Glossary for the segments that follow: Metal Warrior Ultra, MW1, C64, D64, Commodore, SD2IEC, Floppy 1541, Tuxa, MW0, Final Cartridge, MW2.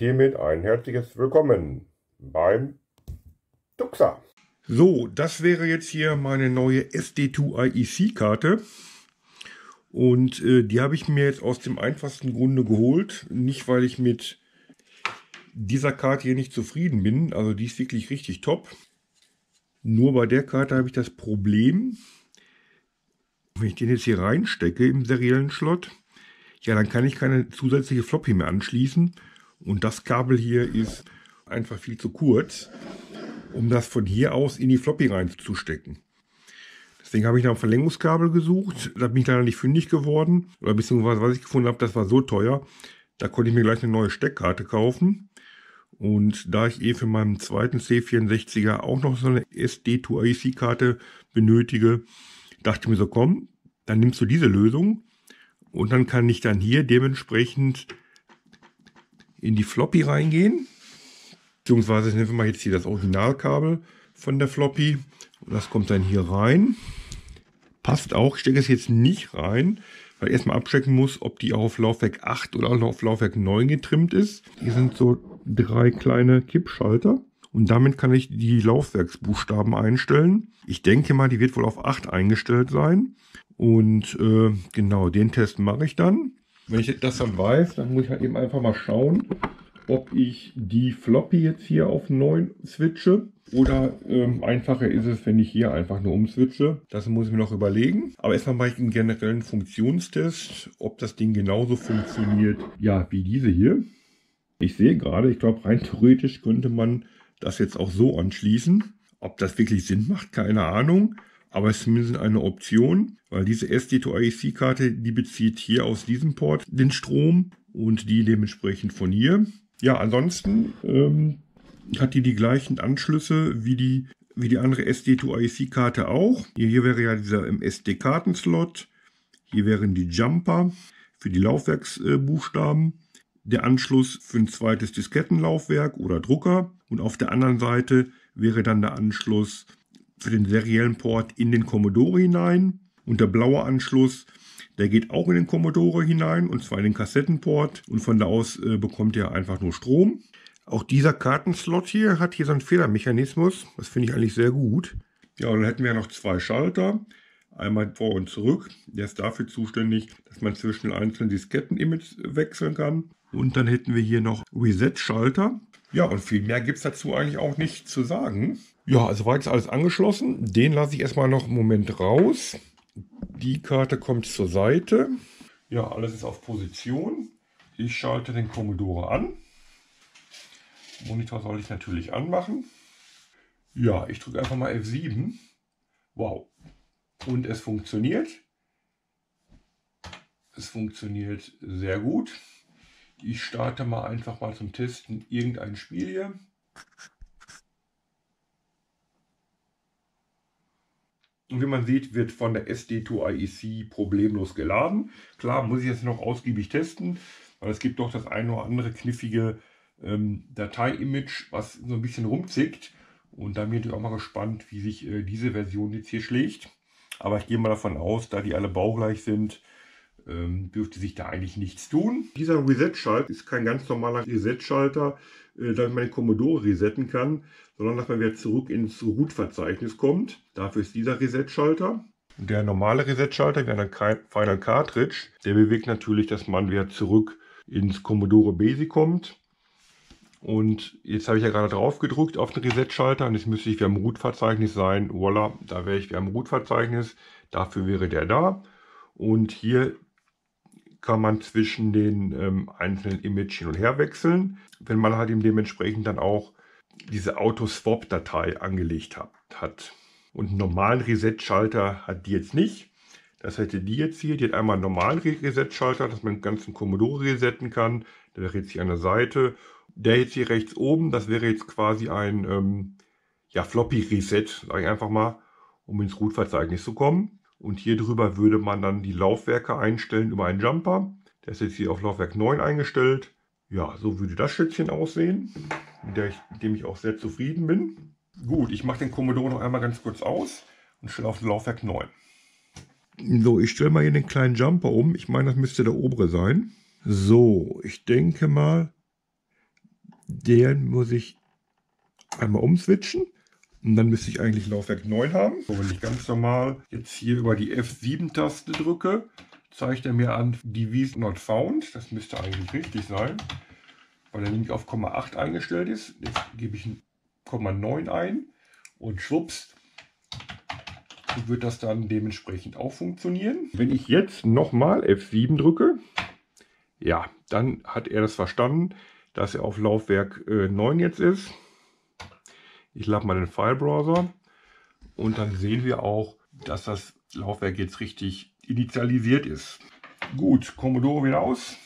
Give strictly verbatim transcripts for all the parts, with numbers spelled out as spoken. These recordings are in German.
Und hiermit ein herzliches Willkommen beim Tuxa. So, das wäre jetzt hier meine neue S D zwei I E C Karte. Und äh, die habe ich mir jetzt aus dem einfachsten Grunde geholt. Nicht, weil ich mit dieser Karte hier nicht zufrieden bin. Also die ist wirklich richtig top. Nur bei der Karte habe ich das Problem, wenn ich den jetzt hier reinstecke im seriellen Slot, ja, dann kann ich keine zusätzliche Floppy mehr anschließen. Und das Kabel hier ist einfach viel zu kurz, um das von hier aus in die Floppy reinzustecken. Deswegen habe ich nach einem Verlängerungskabel gesucht. Da bin ich leider nicht fündig geworden. Oder beziehungsweise, was ich gefunden habe, das war so teuer. Da konnte ich mir gleich eine neue Steckkarte kaufen. Und da ich eh für meinen zweiten C vierundsechziger auch noch so eine S D zwei I E C-Karte benötige, dachte ich mir so, komm, dann nimmst du diese Lösung. Und dann kann ich dann hier dementsprechend in die Floppy reingehen. Beziehungsweise nehmen wir mal jetzt hier das Originalkabel von der Floppy. Und das kommt dann hier rein. Passt auch, ich stecke es jetzt nicht rein, weil ich erstmal abchecken muss, ob die auch auf Laufwerk acht oder auch auf Laufwerk neun getrimmt ist. Hier sind so drei kleine Kippschalter. Und damit kann ich die Laufwerksbuchstaben einstellen. Ich denke mal, die wird wohl auf acht eingestellt sein. Und äh, genau, den Test mache ich dann. Wenn ich das dann weiß, dann muss ich halt eben einfach mal schauen, ob ich die Floppy jetzt hier auf neun switche. Oder ähm, einfacher ist es, wenn ich hier einfach nur umswitche. Das muss ich mir noch überlegen. Aber erstmal mache ich einen generellen Funktionstest, ob das Ding genauso funktioniert, ja, wie diese hier. Ich sehe gerade, ich glaube, rein theoretisch könnte man das jetzt auch so anschließen. Ob das wirklich Sinn macht, keine Ahnung. Aber es ist zumindest eine Option, weil diese S D zwei I E C-Karte, die bezieht hier aus diesem Port den Strom und die dementsprechend von hier. Ja, ansonsten ähm, hat die die gleichen Anschlüsse wie die, wie die andere S D zwei I E C-Karte auch. Hier, hier wäre ja dieser M S D-Kartenslot, hier wären die Jumper für die Laufwerksbuchstaben, äh, der Anschluss für ein zweites Diskettenlaufwerk oder Drucker und auf der anderen Seite wäre dann der Anschluss für den seriellen Port in den Commodore hinein. Und der blaue Anschluss, der geht auch in den Commodore hinein, und zwar in den Kassettenport. Und von da aus äh, bekommt er einfach nur Strom. Auch dieser Kartenslot hier hat hier so einen Federmechanismus. Das finde ich eigentlich sehr gut. Ja, und dann hätten wir noch zwei Schalter. Einmal vor und zurück. Der ist dafür zuständig, dass man zwischen einzelnen Disketten-Images wechseln kann. Und dann hätten wir hier noch Reset-Schalter. Ja, und viel mehr gibt es dazu eigentlich auch nicht zu sagen. Ja, also war jetzt alles angeschlossen. Den lasse ich erstmal noch einen Moment raus. Die Karte kommt zur Seite. Ja, alles ist auf Position. Ich schalte den Commodore an. Monitor soll ich natürlich anmachen. Ja, ich drücke einfach mal F sieben. Wow. Und es funktioniert. Es funktioniert sehr gut. Ich starte mal einfach mal zum Testen irgendein Spiel hier. Und wie man sieht, wird von der S D zwei I E C problemlos geladen. Klar, muss ich jetzt noch ausgiebig testen, weil es gibt doch das ein oder andere kniffige ähm, Datei-Image, was so ein bisschen rumzickt. Und da bin ich natürlich auch mal gespannt, wie sich äh, diese Version jetzt hier schlägt. Aber ich gehe mal davon aus, da die alle baugleich sind, ähm, dürfte sich da eigentlich nichts tun. Dieser Reset-Schalter ist kein ganz normaler Reset-Schalter, äh, damit man den Commodore resetten kann, sondern dass man wieder zurück ins Root-Verzeichnis kommt. Dafür ist dieser Reset-Schalter. Der normale Reset-Schalter, wie ein Final Cartridge, der bewirkt natürlich, dass man wieder zurück ins Commodore Basic kommt. Und jetzt habe ich ja gerade drauf gedrückt auf den Reset-Schalter und jetzt müsste ich wieder im Root-Verzeichnis sein. Voila, da wäre ich wieder im Root-Verzeichnis. Dafür wäre der da. Und hier kann man zwischen den ähm, einzelnen Images hin und her wechseln, wenn man halt eben dementsprechend dann auch diese Auto-Swap-Datei angelegt hat. Und einen normalen Reset-Schalter hat die jetzt nicht. Das hätte die jetzt hier. Die hat einmal einen normalen Reset-Schalter, dass man den ganzen Commodore resetten kann. Der wäre jetzt hier an der Seite. Der jetzt hier rechts oben, das wäre jetzt quasi ein ähm, ja, Floppy-Reset, sage ich einfach mal, um ins Root-Verzeichnis zu kommen. Und hier drüber würde man dann die Laufwerke einstellen über einen Jumper. Der ist jetzt hier auf Laufwerk neun eingestellt. Ja, so würde das Schätzchen aussehen, mit, der ich, mit dem ich auch sehr zufrieden bin. Gut, ich mache den Commodore noch einmal ganz kurz aus und stelle auf Laufwerk neun. So, ich stelle mal hier den kleinen Jumper um. Ich meine, das müsste der obere sein. So, ich denke mal, Den muss ich einmal umswitchen. Und dann müsste ich eigentlich Laufwerk neun haben. So, wenn ich ganz normal jetzt hier über die F sieben Taste drücke, zeigt er mir an, Device not found. Das müsste eigentlich richtig sein, weil er nämlich auf Komma acht eingestellt ist. Jetzt gebe ich Komma neun ein und schwupps, wird das dann dementsprechend auch funktionieren. Wenn ich jetzt nochmal F sieben drücke, ja, dann hat er das verstanden, dass er auf Laufwerk äh, neun jetzt ist. Ich lade mal den File-Browser und dann sehen wir auch, dass das Laufwerk jetzt richtig initialisiert ist. Gut, Commodore wieder aus,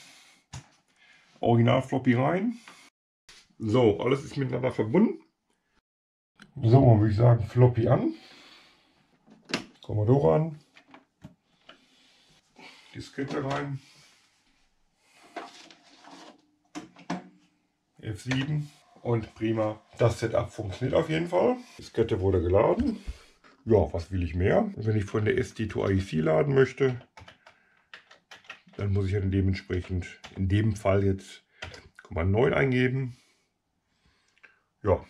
Original-Floppy rein. So, alles ist miteinander verbunden. So, würde ich sagen, Floppy an, Commodore an, Diskette rein, F sieben und prima. Das Setup funktioniert auf jeden Fall. Diskette wurde geladen. Ja, was will ich mehr? Wenn ich von der S D zwei I E C laden möchte, dann muss ich dann dementsprechend in dem Fall jetzt Komma neun eingeben. Ja.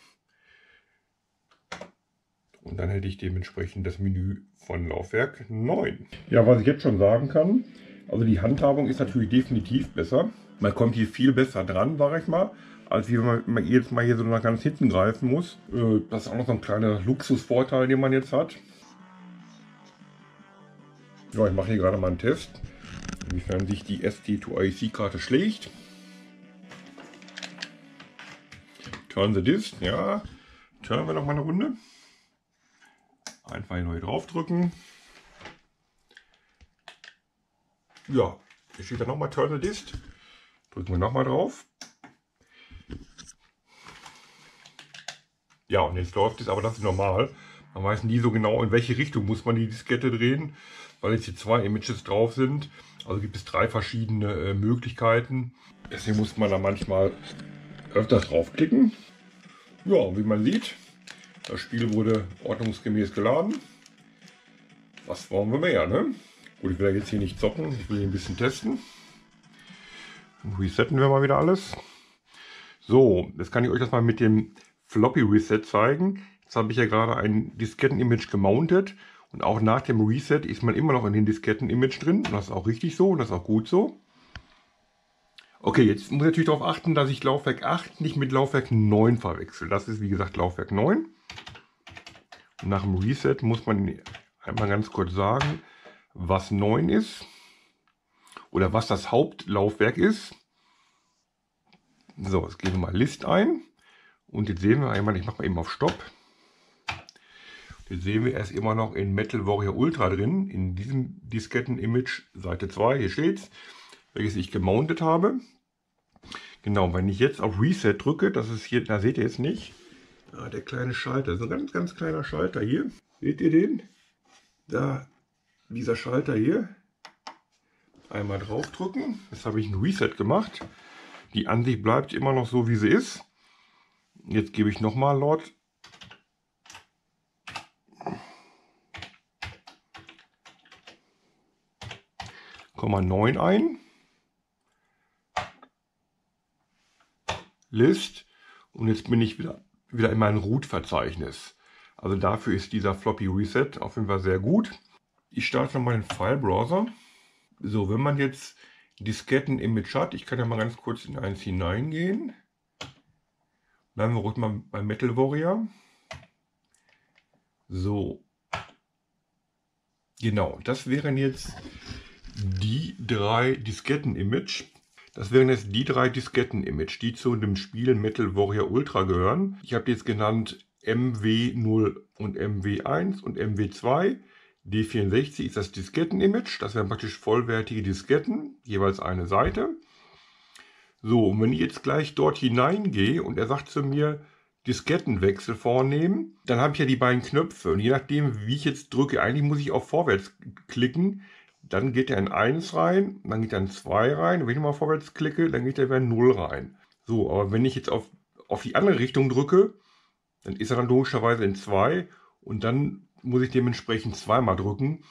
Und dann hätte ich dementsprechend das Menü von Laufwerk neun. Ja, was ich jetzt schon sagen kann, also die Handhabung ist natürlich definitiv besser. Man kommt hier viel besser dran, sage ich mal, als wenn man jetzt mal hier so nach ganz hinten greifen muss. Das ist auch noch so ein kleiner Luxusvorteil, den man jetzt hat. Ja, ich mache hier gerade mal einen Test, inwiefern sich die S D zwei I E C-Karte schlägt. Turn the disk, ja, turnen wir noch mal eine Runde. Einfach hier neu drauf drücken. Ja, hier steht dann nochmal Turn the Disk. Drücken wir nochmal drauf. Ja, und jetzt läuft es, aber das ist normal. Man weiß nie so genau, in welche Richtung muss man die Diskette drehen, weil jetzt hier zwei Images drauf sind. Also gibt es drei verschiedene äh, Möglichkeiten. Deswegen muss man da manchmal öfters draufklicken. Ja, wie man sieht, das Spiel wurde ordnungsgemäß geladen. Was wollen wir mehr, ne? Gut, ich will jetzt hier nicht zocken, ich will hier ein bisschen testen. Resetten wir mal wieder alles. So, jetzt kann ich euch das mal mit dem Floppy Reset zeigen. Jetzt habe ich ja gerade ein Disketten-Image gemountet. Und auch nach dem Reset ist man immer noch in den Disketten-Image drin. Und das ist auch richtig so und das ist auch gut so. Okay, jetzt muss ich natürlich darauf achten, dass ich Laufwerk acht nicht mit Laufwerk neun verwechsel. Das ist wie gesagt Laufwerk neun. Und nach dem Reset muss man einmal ganz kurz sagen, was neun ist oder was das Hauptlaufwerk ist. So, jetzt geben wir mal List ein und jetzt sehen wir einmal, ich mache mal eben auf Stopp. Jetzt sehen wir, er ist immer noch in Metal Warrior Ultra drin, in diesem Disketten-Image Seite zwei, hier steht's, welches ich gemountet habe. Genau, wenn ich jetzt auf Reset drücke, das ist hier, da seht ihr jetzt nicht, ah, der kleine Schalter, so ein ganz, ganz kleiner Schalter hier, seht ihr den? Da, dieser Schalter hier, einmal draufdrücken. Jetzt habe ich ein Reset gemacht. Die Ansicht bleibt immer noch so, wie sie ist. Jetzt gebe ich nochmal Lord. Komma neun ein. List. Und jetzt bin ich wieder, wieder in meinem Root-Verzeichnis. Also dafür ist dieser Floppy Reset auf jeden Fall sehr gut. Ich starte nochmal den File-Browser. So, wenn man jetzt Disketten-Image hat, ich kann ja mal ganz kurz in eins hineingehen. Bleiben wir ruhig mal bei Metal Warrior. So. Genau, das wären jetzt die drei Disketten-Image. Das wären jetzt die drei Disketten-Image, die zu dem Spiel Metal Warrior Ultra gehören. Ich habe die jetzt genannt M W null und M W eins und M W zwei. D vierundsechzig ist das Disketten-Image, das wären praktisch vollwertige Disketten, jeweils eine Seite. So, und wenn ich jetzt gleich dort hineingehe und er sagt zu mir, Diskettenwechsel vornehmen, dann habe ich ja die beiden Knöpfe. Und je nachdem, wie ich jetzt drücke, eigentlich muss ich auf Vorwärts klicken, dann geht er in eins rein, dann geht er in zwei rein, wenn ich nochmal vorwärts klicke, dann geht er in null rein. So, aber wenn ich jetzt auf, auf die andere Richtung drücke, dann ist er dann logischerweise in zwei und dann muss ich dementsprechend zweimal drücken,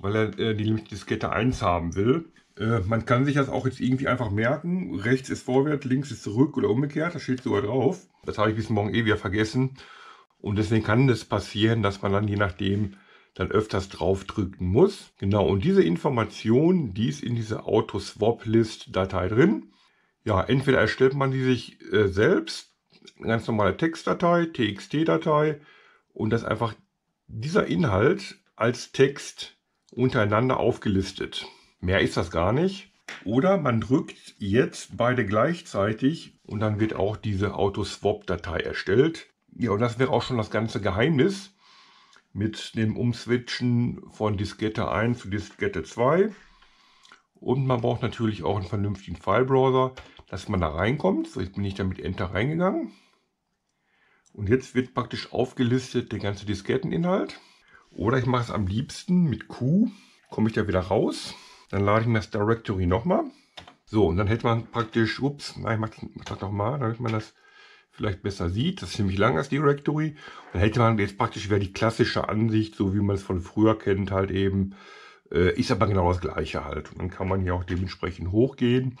weil er äh, die Diskette eins haben will. Äh, man kann sich das auch jetzt irgendwie einfach merken. Rechts ist vorwärts, links ist zurück oder umgekehrt. Das steht sogar drauf. Das habe ich bis morgen eh wieder vergessen. Und deswegen kann es passieren, dass man dann je nachdem dann öfters drauf drücken muss. Genau, und diese Information, die ist in dieser Auto-Swap-List-Datei drin. Ja, entweder erstellt man sie sich äh, selbst, eine ganz normale Textdatei, T X T-Datei, und das einfach dieser Inhalt als Text untereinander aufgelistet. Mehr ist das gar nicht. Oder man drückt jetzt beide gleichzeitig und dann wird auch diese Auto-Swap-Datei erstellt. Ja, und das wäre auch schon das ganze Geheimnis mit dem Umswitchen von Diskette eins zu Diskette zwei. Und man braucht natürlich auch einen vernünftigen File-Browser, dass man da reinkommt. So, jetzt bin ich da mit Enter reingegangen. Und jetzt wird praktisch aufgelistet der ganze Disketteninhalt. Oder ich mache es am liebsten mit Q, komme ich da wieder raus. Dann lade ich mir das Directory nochmal. So, und dann hätte man praktisch, ups, nein, ich mache das nochmal, damit man das vielleicht besser sieht. Das ist ziemlich lang, das Directory. Und dann hätte man jetzt praktisch wieder die klassische Ansicht, so wie man es von früher kennt, halt eben. Äh, ist aber genau das gleiche halt. Und dann kann man hier auch dementsprechend hochgehen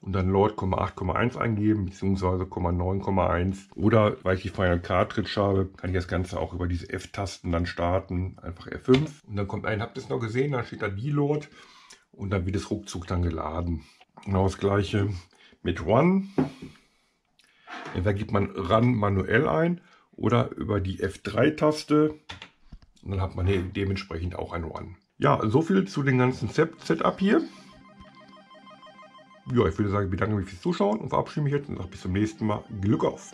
und dann Load acht Komma eins eingeben, beziehungsweise neun Komma eins. Oder weil ich die Final Cartridge habe, kann ich das Ganze auch über diese F-Tasten dann starten. Einfach F fünf. Und dann kommt ein, habt ihr es noch gesehen, dann steht da Deload. Und dann wird es ruckzuck dann geladen. Genau das gleiche mit Run. Entweder gibt man Run manuell ein oder über die F drei-Taste. Und dann hat man hier dementsprechend auch ein Run. Ja, so viel zu dem ganzen Setup hier. Ja, ich würde sagen, ich bedanke mich fürs Zuschauen und verabschiede mich jetzt und sage bis zum nächsten Mal. Glück auf!